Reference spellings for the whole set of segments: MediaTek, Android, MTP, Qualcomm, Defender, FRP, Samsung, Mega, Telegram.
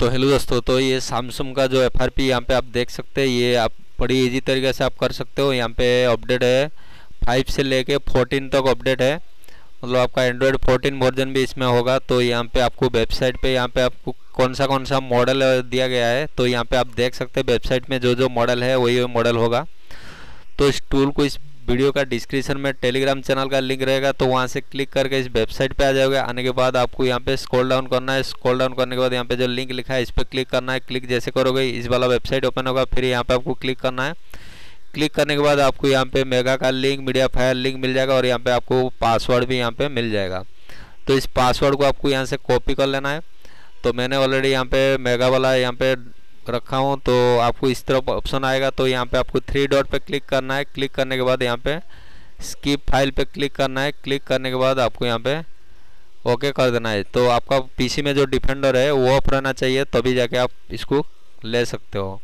तो हेलो दोस्तों, तो ये सैमसंग का जो FRP यहाँ पे आप देख सकते हैं, ये आप बड़ी इजी तरीके से आप कर सकते हो। यहाँ पे अपडेट है 5 से लेके 14 तक अपडेट है, मतलब आपका एंड्रॉयड 14 वर्जन भी इसमें होगा। तो यहाँ पे आपको वेबसाइट पे यहाँ पे आपको कौन सा मॉडल दिया गया है, तो यहाँ पे आप देख सकते हैं वेबसाइट में जो मॉडल है वही मॉडल होगा। तो इस टूल को इस वीडियो का डिस्क्रिप्शन में टेलीग्राम चैनल का लिंक रहेगा, तो वहाँ से क्लिक करके इस वेबसाइट पे आ जाओगे। आने के बाद आपको यहाँ पे स्क्रॉल डाउन करना है, स्क्रॉल डाउन करने के बाद यहाँ पे जो लिंक लिखा है इस पर क्लिक करना है। क्लिक जैसे करोगे इस वाला वेबसाइट ओपन होगा, फिर यहाँ पे आपको क्लिक करना है। क्लिक करने के बाद आपको यहाँ पे मेगा का लिंक, मीडियाफायर लिंक मिल जाएगा और यहाँ पर आपको पासवर्ड भी यहाँ पर मिल जाएगा। तो इस पासवर्ड को आपको यहाँ से कॉपी कर लेना है। तो मैंने ऑलरेडी यहाँ पे मेगा वाला यहाँ पे रखा हूँ, तो आपको इस तरफ ऑप्शन आएगा। तो यहाँ पे आपको 3 डॉट पे क्लिक करना है। क्लिक करने के बाद यहाँ पे स्किप फाइल पे क्लिक करना है। क्लिक करने के बाद आपको यहाँ पे ओके कर देना है। तो आपका पीसी में जो डिफेंडर है वो ऑफ रहना चाहिए, तभी जाके आप इसको ले सकते हो।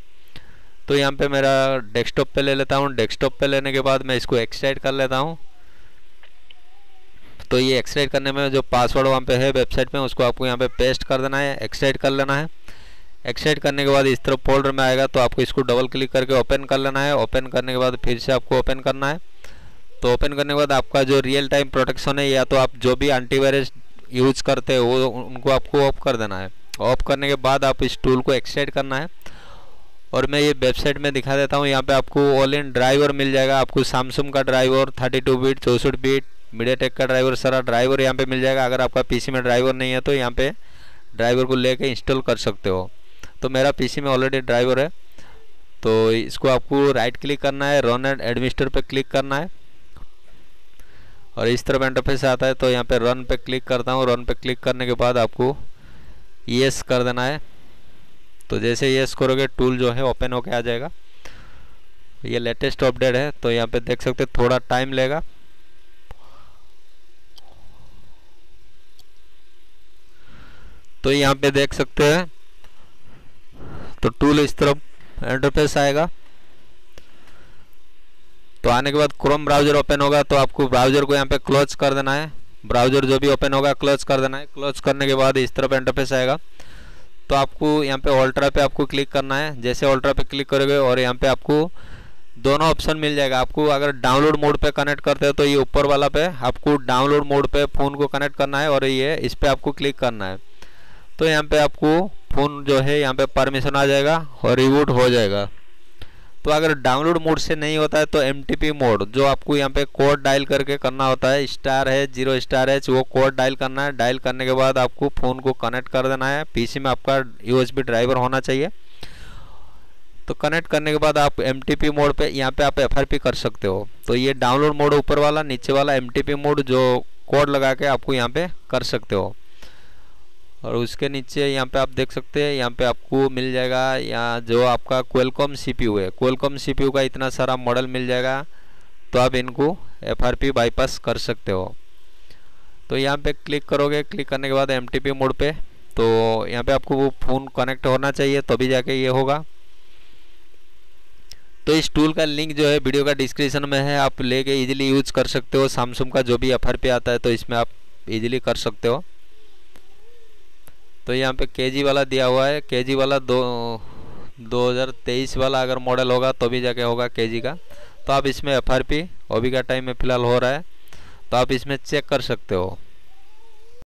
तो यहाँ पे मेरा डेस्कटॉप पे ले लेता हूँ। डेस्कटॉप पे लेने के बाद मैं इसको एक्सट्रैक्ट कर लेता हूँ। तो ये एक्सट्रैक्ट करने में जो पासवर्ड वहाँ पे है वेबसाइट पे, उसको आपको यहाँ पे पेस्ट कर देना है, एक्सट्रैक्ट कर लेना है। एक्सट्रैक्ट करने के बाद इस तरफ फोल्डर में आएगा, तो आपको इसको डबल क्लिक करके ओपन कर लेना है। ओपन करने के बाद फिर से आपको ओपन करना है। तो ओपन करने के बाद आपका जो रियल टाइम प्रोटेक्शन है, या तो आप जो भी एंटीवायरस यूज करते हो उनको आपको ऑफ कर देना है। ऑफ करने के बाद आप इस टूल को एक्सट्रैक्ट करना है। और मैं ये वेबसाइट में दिखा देता हूँ। यहाँ पर आपको ऑल इन ड्राइवर मिल जाएगा, आपको सैमसंग का ड्राइवर 32 बिट, 64 बिट, मीडियाटेक का ड्राइवर, सारा ड्राइवर यहाँ पर मिल जाएगा। अगर आपका पीसी में ड्राइवर नहीं है तो यहाँ पर ड्राइवर को लेकर इंस्टॉल कर सकते हो। तो मेरा पीसी में ऑलरेडी ड्राइवर है, तो इसको आपको राइट क्लिक करना है, रन एंड एडमिनिस्टर पे क्लिक करना है और इस तरह इंटरफेस आता है। तो यहाँ पे रन पे क्लिक करता हूँ। रन पे क्लिक करने के बाद आपको यस कर देना है। तो जैसे यस करोगे टूल जो है ओपन होके आ जाएगा। ये लेटेस्ट अपडेट है, तो यहाँ पे देख सकते थोड़ा टाइम लेगा। तो यहाँ पे देख सकते हैं, तो टूल इस तरफ इंटरफेस आएगा। तो आने के बाद क्रोम ब्राउजर ओपन होगा, तो आपको ब्राउजर को यहाँ पे क्लोज कर देना है। ब्राउजर जो भी ओपन होगा क्लोज कर देना है। क्लोज करने के बाद इस तरफ इंटरफेस आएगा। तो आपको यहाँ पे अल्ट्रा पे आपको क्लिक करना है। जैसे अल्ट्रा पे क्लिक करोगे और यहाँ पे आपको दोनों ऑप्शन मिल जाएगा। आपको अगर डाउनलोड मोड पे कनेक्ट करते हो तो ये ऊपर वाला पे आपको डाउनलोड मोड पे फ़ोन को कनेक्ट करना है और ये इस पर आपको क्लिक करना है। तो यहाँ पे आपको फ़ोन जो है यहाँ पे परमिशन आ जाएगा और रिबूट हो जाएगा। तो अगर डाउनलोड मोड से नहीं होता है तो MTP मोड, जो आपको यहाँ पे कोड डायल करके करना होता है, *0*H वो कोड डायल करना है। डायल करने के बाद आपको फ़ोन को कनेक्ट कर देना है। पीसी में आपका USB ड्राइवर होना चाहिए। तो कनेक्ट करने के बाद आप MTP मोड पे यहाँ पे आप FRP कर सकते हो। तो ये डाउनलोड मोड ऊपर वाला, नीचे वाला MTP मोड जो कोड लगा के आपको यहाँ पे कर सकते हो। और उसके नीचे यहाँ पे आप देख सकते हैं, यहाँ पे आपको मिल जाएगा यहाँ जो आपका क्वालकॉम CPU है, क्वालकॉम CPU का इतना सारा मॉडल मिल जाएगा। तो आप इनको FRP बाईपास कर सकते हो। तो यहाँ पे क्लिक करोगे। क्लिक करने के बाद MTP मोड पे, तो यहाँ पे आपको वो फ़ोन कनेक्ट होना चाहिए, तभी जाके ये होगा। तो इस टूल का लिंक जो है वीडियो का डिस्क्रिप्शन में है, आप लेके ईजिली यूज कर सकते हो। सैमसंग का जो भी FRP आता है तो इसमें आप ईजिली कर सकते हो। तो यहाँ पे केजी वाला दिया हुआ है। केजी वाला 2023 वाला अगर मॉडल होगा तभी जाके होगा केजी का। तो आप इसमें FRP अभी का टाइम में फ़िलहाल हो रहा है, तो आप इसमें चेक कर सकते हो।